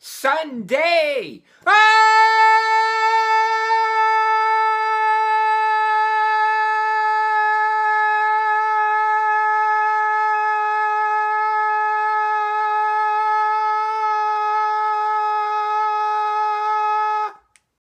Sunday. Ah!